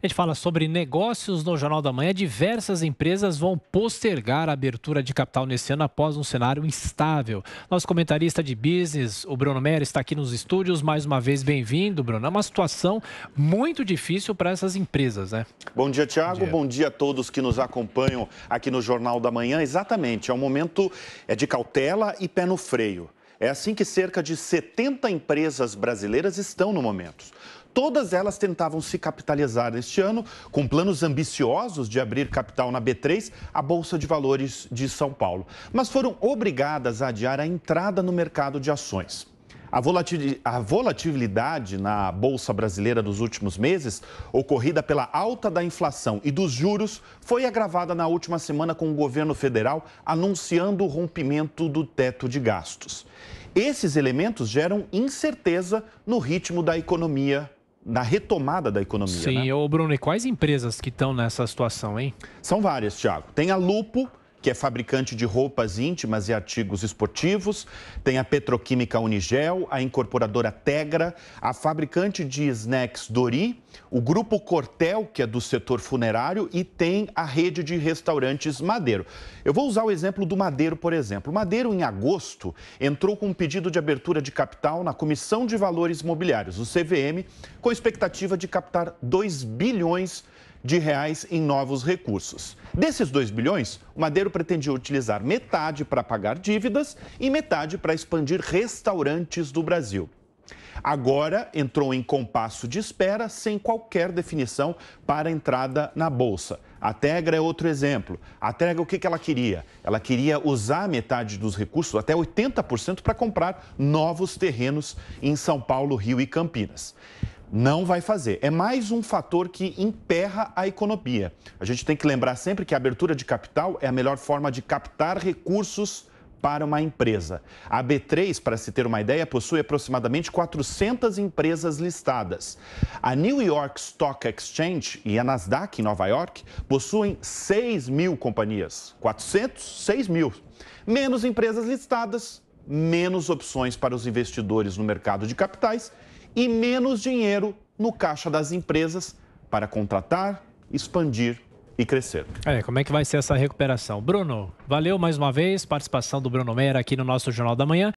A gente fala sobre negócios no Jornal da Manhã. Diversas empresas vão postergar a abertura de capital nesse ano após um cenário instável. Nosso comentarista de business, o Bruno Mair, está aqui nos estúdios. Mais uma vez, bem-vindo, Bruno. É uma situação muito difícil para essas empresas, né? Bom dia, Thiago. Bom dia a todos que nos acompanham aqui no Jornal da Manhã. Exatamente, é um momento de cautela e pé no freio. É assim que cerca de 70 empresas brasileiras estão no momento. Todas elas tentavam se capitalizar neste ano com planos ambiciosos de abrir capital na B3, a Bolsa de Valores de São Paulo, mas foram obrigadas a adiar a entrada no mercado de ações. A volatilidade na Bolsa Brasileira dos últimos meses, ocorrida pela alta da inflação e dos juros, foi agravada na última semana com o governo federal anunciando o rompimento do teto de gastos. Esses elementos geram incerteza no ritmo da economia, na retomada da economia. Sim, né? Ô Bruno, e quais empresas que estão nessa situação, hein? São várias, Thiago. Tem a Lupo, que é fabricante de roupas íntimas e artigos esportivos, tem a Petroquímica Unigel, a incorporadora Tegra, a fabricante de snacks Dori, o Grupo Cortel, que é do setor funerário, e tem a rede de restaurantes Madeiro. Eu vou usar o exemplo do Madeiro, por exemplo. O Madeiro, em agosto, entrou com um pedido de abertura de capital na Comissão de Valores Mobiliários, o CVM, com expectativa de captar R$ 2 bilhões em novos recursos. Desses 2 bilhões, o Madeiro pretendia utilizar metade para pagar dívidas e metade para expandir restaurantes do Brasil. Agora entrou em compasso de espera sem qualquer definição para a entrada na Bolsa. A Tegra é outro exemplo. A Tegra, o que ela queria? Ela queria usar metade dos recursos, até 80%, para comprar novos terrenos em São Paulo, Rio e Campinas. Não vai fazer. É mais um fator que emperra a economia. A gente tem que lembrar sempre que a abertura de capital é a melhor forma de captar recursos para uma empresa. A B3, para se ter uma ideia, possui aproximadamente 400 empresas listadas. A New York Stock Exchange e a Nasdaq, em Nova York, possuem 6 mil companhias. 6 mil. Menos empresas listadas, menos opções para os investidores no mercado de capitais e menos dinheiro no caixa das empresas para contratar, expandir e crescer. Como é que vai ser essa recuperação? Bruno, valeu mais uma vez, participação do Bruno Mair aqui no nosso Jornal da Manhã.